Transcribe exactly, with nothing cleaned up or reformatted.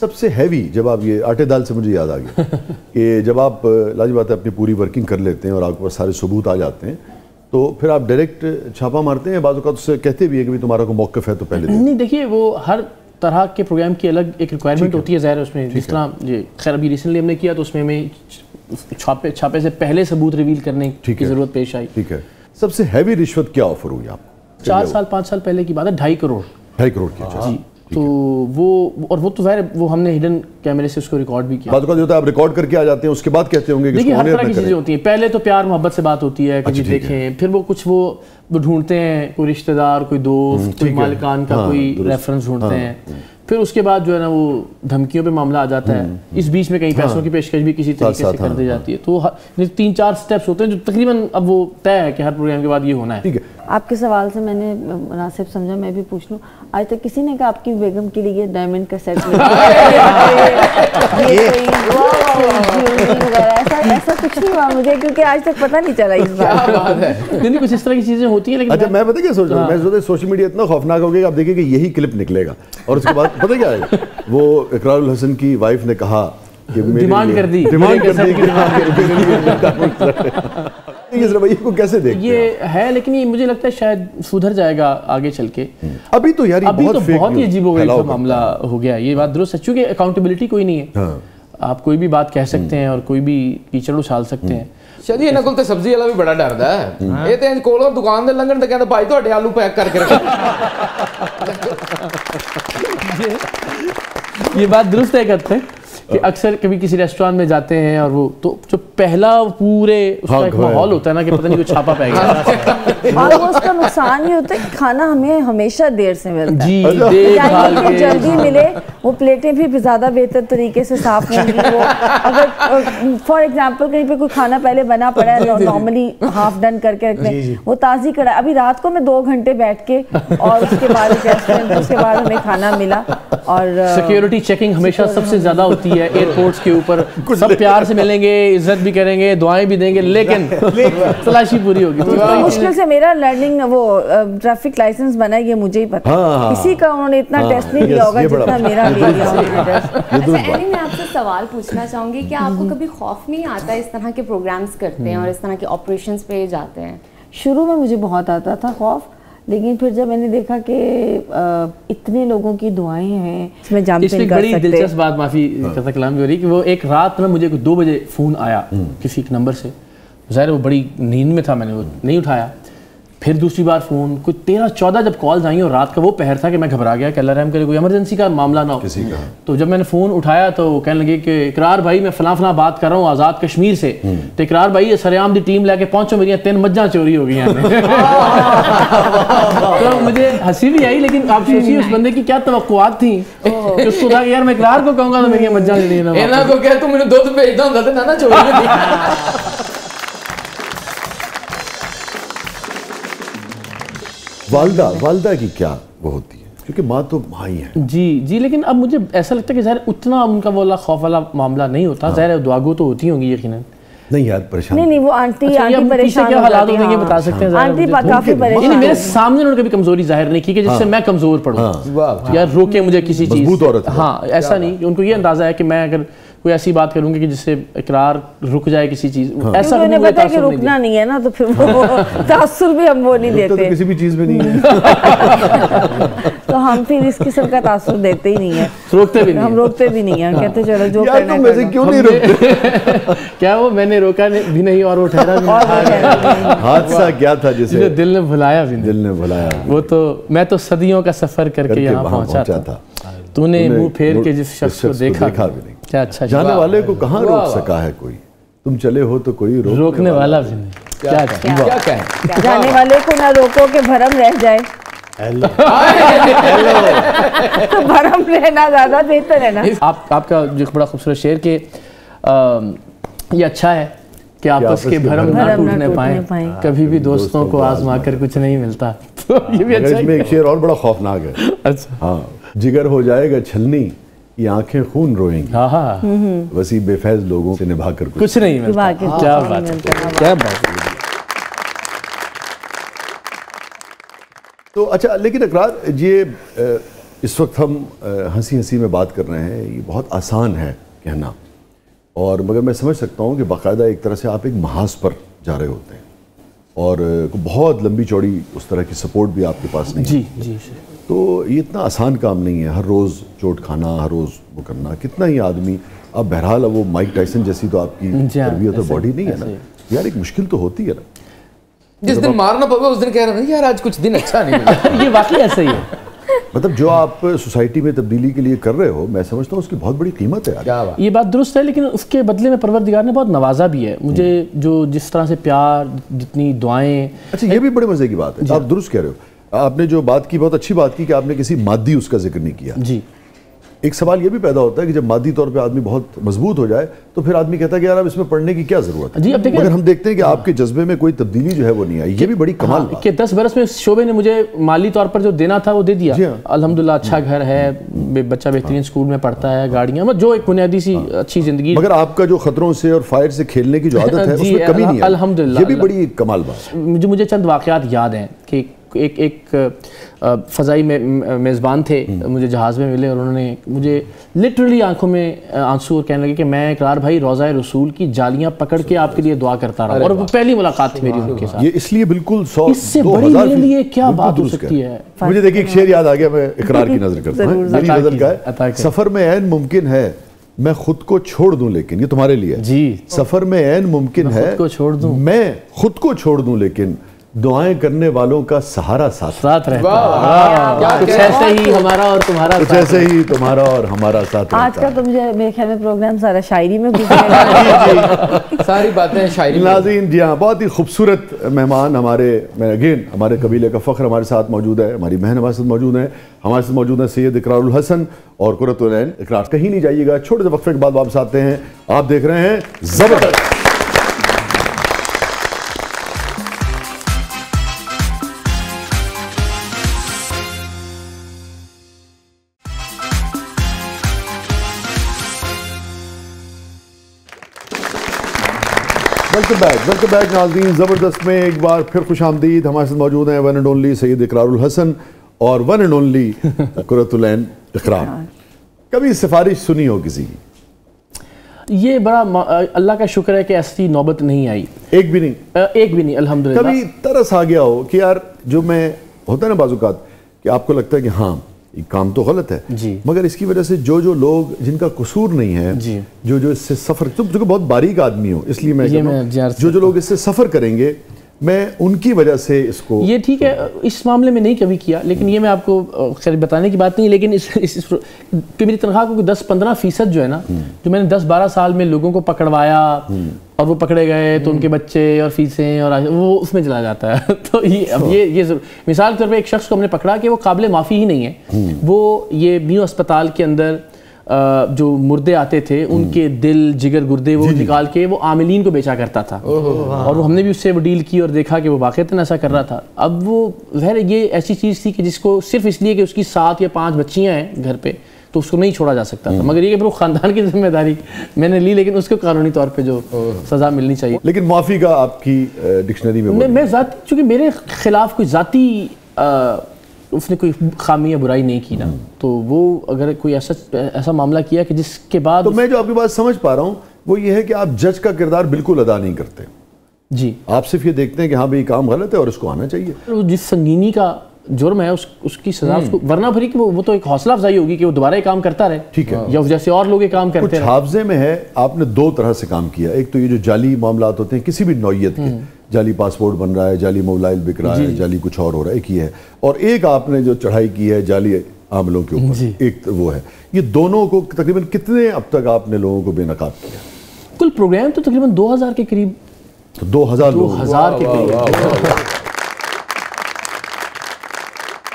सबसे हैवी जब आप ये आटे दाल से मुझे याद आ गया कि जब आप लाजिब बात है अपनी पूरी वर्किंग कर लेते हैं और आपके पास सारे सबूत आ जाते हैं तो फिर आप डायरेक्ट छापा मारते हैं, बाज़ औक़ात उससे कहते भी है कि भाई तुम्हारा कोई मौक़िफ़ है तो पहले नहीं। देखिए वो हर तरह के प्रोग्राम की अलग एक रिक्वायरमेंट होती है, ज़ाहिर है उसमें जिस तरह ये खैर अभी रिसेंटली हमने किया तो उसमें हमें छापे छापे से पहले सबूत रिवील करने की ज़रूरत पेश आई। ठीक है, सबसे हैवी रिश्वत क्या ऑफर हुई आपको? चार साल पाँच साल पहले की बात है, ढाई करोड़ ढाई करोड़ की। तो वो और वो तो ज़ाहिर वो हमने हिडन कैमरे से उसको रिकॉर्ड भी किया। बात का जो होता है आप रिकॉर्ड करके आ जाते हैं, उसके बाद कहते होंगे कि देखिए हर तरह की चीज़ें होती हैं, पहले तो प्यार मोहब्बत से बात होती है कभी देखें, फिर वो कुछ वो ढूंढते हैं कोई रिश्तेदार कोई दोस्त कोई मालिकान का कोई रेफरेंस ढूंढते हैं, फिर उसके बाद जो है ना वो धमकियों पे मामला आ जाता है, इस बीच में कहीं पैसों की पेशकश भी किसी तरीके से कर दी जाती है। तो तीन चार स्टेप्स होते हैं जो तकरीबन अब वो तय है कि हर प्रोग्राम के बाद ये होना है। ठीक है, आपके सवाल से मैंने मुनासिब समझा मैं भी पूछ लूँ, आज तक किसी ने कहा आपकी बेगम के लिए डायमंड का सेट ऐसा कुछ नहीं हुआ मुझे, क्योंकि आज तक पता नहीं चला इस बात। कुछ इस तरह की चीज़ें होती है लेकिन अच्छा मैं पता क्या सोच रहा हूँ, मैं सोचता सोशल मीडिया इतना खौफनाक हो गया आप देखिए यही क्लिप निकलेगा और उसके बाद पता क्या है वो इकरारुल हसन की वाइफ ने कहा कि डिमांड कर दी डिमांड कर दी कि इस रवैये को कैसे देखते हैं ये है। लेकिन ये मुझे लगता है शायद सुधर जाएगा आगे चल के। अभी तो यार अभी तो बहुत ही अजीबोगरीब मामला हो गया, ये बात दुरुस्त है क्योंकि अकाउंटेबिलिटी कोई नहीं है, आप कोई भी बात कह सकते हैं और कोई भी कीचड़ उछाल सकते हैं। ਸ਼ਾਦੀ ਇਹਨਾਂ ਕੋਲ ਤਾਂ ਸਬਜ਼ੀ ਵਾਲਾ ਵੀ ਬੜਾ ਡਰਦਾ ਹੈ, ਇਹ ਤਾਂ ਇਹਨਾਂ ਕੋਲੋਂ ਦੁਕਾਨ ਦੇ ਲੰਘਣ ਤੇ ਕਹਿੰਦਾ ਭਾਈ ਤੁਹਾਡੇ ਆਲੂ ਪੈਕ ਕਰਕੇ ਰੱਖੋ। ਇਹ ਬਾਤ ਦਰੁਸਤ ਹੈ ਕਰਤੇ कि अक्सर कभी किसी रेस्टोरेंट में जाते हैं और वो तो जो पहला पूरे उसका एक माहौल होता है ना कि पता नहीं कुछ छापा पड़ गया। और वो उसका नुकसान ये होता है कि खाना हमें हमेशा देर से मिलता है, जी जल्दी मिले वो प्लेटें भी ज़्यादा बेहतर तरीके से साफ होंगी। अगर फॉर एग्जाम्पल कहीं पे कोई खाना पहले बना पड़ा है नॉर्मली हाफ डन करके रखते हैं, वो ताज़ी कढ़ाई अभी रात को मैं दो घंटे बैठ के और उसके बाद रेस्टोरेंट उसके बाद हमें खाना मिला। और सिक्योरिटी चेकिंग हमेशा सबसे ज़्यादा होती है एयरपोर्ट्स के ऊपर, सब प्यार से मिलेंगे इज्जत भी करेंगे दुआएं भी देंगे लेकिन तलाशी पूरी होगी। तो मुश्किल से मेरा लर्निंग वो ट्रैफिक लाइसेंस बना ये मुझे ही पता, किसी का उन्होंने इतना टेस्ट नहीं लिया होगा जितना मेरा लिया होगा। अच्छा मैं आपसे सवाल पूछना चाहूंगी, क्या आपको कभी खौफ नहीं आता इस तरह के प्रोग्राम्स करते हैं और इस तरह के ऑपरेशंस पे जाते हैं? शुरू में मुझे बहुत आता था खौफ, लेकिन फिर जब मैंने देखा कि इतने लोगों की दुआएं हैं इसमें जाम पेन कर सकते। दिलचस्प बात माफ़ी करता कलाम भी हो रही कि वो एक रात में मुझे दो बजे फ़ोन आया किसी एक नंबर से, ज़ाहिर वो बड़ी नींद में था मैंने वो नहीं उठाया, फिर दूसरी बार फ़ोन कुछ तेरह चौदह जब कॉल्स आई और रात का वो पहर था कि मैं घबरा गया कि अल्लाह रहम करे कोई एमरजेंसी का मामला ना हो किसी का। तो जब मैंने फ़ोन उठाया तो कहने लगे कि इकरार भाई मैं फ़लाँ फ़लाँ बात कर रहा हूँ आज़ाद कश्मीर से, तो इकरार भाई ये सरेआम दी टीम लैके पहुँचो मेरी तीन मज्जा चोरी हो गई। तो मुझे हंसी भी आई लेकिन आप सोचिए उस बंदे की क्या तवक्कुआत थी, उसको कहा यार मैं इकरार को कहूँगा तो मेरी मज्जा चली ना को कह तू मुझे दुध भेजता हूँ तो ना चोरी। वालदा वालदा की क्या वो होती है क्योंकि माँ तो माँ ही है। जी जी लेकिन अब मुझे ऐसा लगता है कि ज़ाहिर उतना उनका वाला खौफ वाला मामला नहीं होता। हाँ। ज़ाहिर दुआगो तो होती होंगी यकीनन। नहीं यार परेशान नहीं नहीं वो आंटी अच्छा, आंटी परेशान क्या हालात होंगे ये बता सकते हैं? आंटी काफी परेशान नहीं, मेरे सामने उन्होंने कभी कमजोरी जाहिर नहीं की कि जिससे मैं कमजोर पड़ूं यार रोके मुझे किसी चीज। हाँ ऐसा नहीं, उनको ये अंदाजा है कि मैं अगर कोई ऐसी बात करूंगी कि जिससे इकरार रुक जाए किसी चीज। हाँ। ऐसा नहीं पता कि रुकना नहीं है ना तो फिर वो तासुर भी हम वो नहीं देते तो किसी भी चीज में नहीं है। तो हम फिर इस किस्म का तासुर देते ही नहीं है, रोकते भी नहीं, हम रोकते भी नहीं है, कहते चलो जो करना है। क्यों नहीं रोकते? क्या वो मैंने रोका भी नहीं और वो ठहरा नहीं। हादसा क्या था जिसे दिल ने भुलाया भी नहीं, दिल ने भुलाया वो तो मैं तो सदियों का सफर करके यहाँ पहुँचा था, तूने मुंह फेर के जिस शख्स को देखा भी नहीं। क्या अच्छा जाने वाले को कहाँ रोक सका है कोई, तुम चले हो तो कोई रोकने, रोकने वाला भी नहीं। क्या क्या कहें जाने वाले को ना रोको के भरम रह जाए, भरम रहना ज्यादा बेहतर है ना। आप आपका जो बड़ा खूबसूरत शेर के ये अच्छा है कि आपस के भरम ना टूटने पाए, कभी भी दोस्तों को आजमा कर कुछ नहीं मिलता। ये भी अच्छा है। एक शेर और बड़ा खौफनाक है। अच्छा हाँ, जिगर हो जाएगा छलनी ये आंखें खून रोएंगी, हाँ वसी बेफैज लोगों से निभा कर कुछ, कुछ नहीं मिलता। क्या बात है, क्या बात है। तो अच्छा लेकिन इकरार ये इस वक्त हम हंसी हंसी में बात कर रहे हैं, ये बहुत आसान है कहना, और मगर मैं समझ सकता हूँ कि बाकायदा एक तरह से आप एक महाज पर जा रहे होते हैं और बहुत लंबी चौड़ी उस तरह की सपोर्ट भी आपके पास नहीं जी है। जी तो ये इतना आसान काम नहीं है, हर रोज़ चोट खाना, हर रोज़ वो करना, कितना ही आदमी। अब बहरहाल वो माइक टाइसन जैसी तो आपकी तरबियत और बॉडी नहीं है ना यार, एक मुश्किल तो होती है ना। जिस दिन मारना पड़े उस दिन कह रहे हैं यार आज कुछ दिन अच्छा नहीं। ये वाकई ऐसा ही है, मतलब जो आप सोसाइटी में तब्दीली के लिए कर रहे हो, मैं समझता हूँ उसकी बहुत बड़ी कीमत है यार। ये बात दुरुस्त है, लेकिन उसके बदले में परवरदिगार ने बहुत नवाजा भी है मुझे, जो जिस तरह से प्यार, जितनी दुआएं। अच्छा, ये भी बड़े मजे की बात है, आप दुरुस्त कह रहे हो। आपने जो बात की, बहुत अच्छी बात की कि आपने किसी मादी उसका जिक्र नहीं किया। जी, एक सवाल ये भी पैदा होता है कि जब मादी तौर पे आदमी बहुत मजबूत हो जाए तो फिर आदमी कहता है कि यार अब इसमें पढ़ने की क्या जरूरत है। जी, अब मगर हम देखते हैं कि आपके जज्बे में कोई तब्दीली जो है वो नहीं आई, ये भी बड़ी कमाल बात है कि दस बरस में शोबे ने मुझे माली तौर पर जो देना था वो दे दिया। अल्हम्दुलिल्लाह, अच्छा घर है, बच्चा बेहतरीन स्कूल में पढ़ता है, गाड़ियाँ, जो एक बुनियादी सी अच्छी जिंदगी। मगर आपका जो खतरों से और फायर से खेलने की जो आदत है उसमें कमी नहीं है, अल्हम्दुलिल्लाह, ये भी बड़ी कमाल बात। मुझे चंद वाक़यात याद हैं कि एक एक फ़ज़ाई में मेज़बान थे, मुझे जहाज़ में मिले और उन्होंने मुझे लिटरली आंखों में आंसू और कहने लगे कि मैं इकरार भाई रोज़ा रसूल की जालियां पकड़ के आपके लिए दुआ करता रहा, और वो पहली मुलाकात थी मेरी उनके साथ। ये इसलिए बिल्कुल सौ इससे बड़ी मेरे लिए क्या बात हो सकती है। मुझे देखिए एक शेर याद आ गया, मैं इकरार की नज़र करता हूं, मेरी नज़र का है, सफ़र में ऐन मुमकिन है मैं खुद को छोड़ दूं लेकिन, ये तुम्हारे लिए जी, सफ़र में ऐन मुमकिन है मैं खुद को छोड़ दूं लेकिन दुआएं करने वालों का सहारा साथ साथ रहता है। कुछ ऐसे ही हमारा और तुम्हारा, कुछ ऐसे ही तुम्हारा और हमारा साथ। आज का तो मुझे मेरे ख्याल में प्रोग्राम सारा शायरी में गुजरेगा, सारी बातें शायरी में। नाज़रीन जी हाँ, बहुत ही खूबसूरत मेहमान हमारे, मैं अगेन हमारे कबीले का फ़ख्र हमारे साथ मौजूद है, हमारी बहन हमारे साथ मौजूद है, हमारे साथ मौजूद है सैयद इकरारुल हसन और कुरतुलैन इकराम। कहीं नहीं जाइएगा, छोटे से वक्फे के बाद वापस आते हैं। आप देख रहे हैं ज़बरदस्त। वेलकम बैक, वेलकम बैक नाज़रीन। ज़बरदस्त में एक बार फिर खुश आमदीद। हमारे साथ मौजूद हैं one and only Syed Ikrarul Hasan और वन एंड ओनली कुरतुलैन इकराम। कभी सिफारिश सुनी हो किसी की? ये बड़ा अल्लाह का शुक्र है कि ऐसी नौबत नहीं आई, एक भी नहीं, एक भी नहीं, अल्हम्दुलिल्लाह। कभी तरस आ गया हो कि यार, जो मैं होता है ना बाज़ूकात कि आपको लगता है कि हाँ ये काम तो गलत है जी, मगर इसकी वजह से जो जो लोग जिनका कसूर नहीं है जी, जो जो इससे सफ़र, तुम तो बहुत बारीक आदमी हो इसलिए मैं, मैं जो जो लोग इससे सफ़र करेंगे मैं उनकी वजह से इसको, ये ठीक तो है इस मामले में नहीं कभी किया, लेकिन ये मैं आपको खैर बताने की बात नहीं, लेकिन इस, इस, इस मेरी तनख्वाह को दस पंद्रह फीसद जो है ना, जो मैंने दस बारह साल में लोगों को पकड़वाया और वो पकड़े गए तो उनके बच्चे और फीसें और वो उसमें चला जाता है। तो ये अब ये ये मिसाल के तौर पे एक शख्स को हमने पकड़ा कि वो काबिल माफ़ी ही नहीं है, वो ये न्यू अस्पताल के अंदर जो मुर्दे आते थे उनके दिल, जिगर, गुर्दे वो निकाल के वो आमिलीन को बेचा करता था, और वो हमने भी उससे वो डील की और देखा कि वो वाक़ई नशा कर रहा था। अब वो ज़ाहिर ये ऐसी चीज़ थी कि जिसको सिर्फ इसलिए कि उसकी सात या पाँच बच्चियाँ हैं घर पर तो उसको नहीं छोड़ा जा सकता था, मगर ये कि ख़ानदान की जिम्मेदारी मैंने ली, लेकिन उसको कानूनी तौर पे जो सज़ा मिलनी चाहिए। लेकिन माफ़ी का आपकी डिक्शनरी में मैं, मैं ज़ाती, चूँकि मेरे ख़िलाफ़ कोई ज़ाती उसने कोई खामी या बुराई नहीं की ना, तो वो अगर कोई ऐसा ऐसा मामला किया कि जिसके बाद, तो मैं जो आपकी बात समझ पा रहा हूँ वो ये है कि आप जज का किरदार बिल्कुल अदा नहीं करते जी, आप सिर्फ ये देखते हैं कि हाँ भाई काम गलत है और इसको आना चाहिए। जिस संगीनी का जुर्म है उस, उसकी सजा उसको, वरना फिर वो, वो तो एक हौसला अफजाई होगी कि वो दोबारा ये काम करता रहे, ठीक है, या जैसे और लोग ये काम करते हैं। हाफजे में है, आपने दो तरह से काम किया, एक तो ये जो जाली मामलात होते हैं किसी भी नौयत के, जाली पासपोर्ट बन रहा है, जाली मोबाइल बिक रहा है, जाली कुछ और हो रहा है, एक ही है, और एक आपने जो चढ़ाई की है जाली आमलों के ऊपर, एक वो है। ये दोनों को तकरीबन कितने अब तक आपने लोगों को बेनकाब किया? कुल प्रोग्राम तो तकरीबन दो हज़ार के करीब, दो हज़ार दो हज़ार के करीब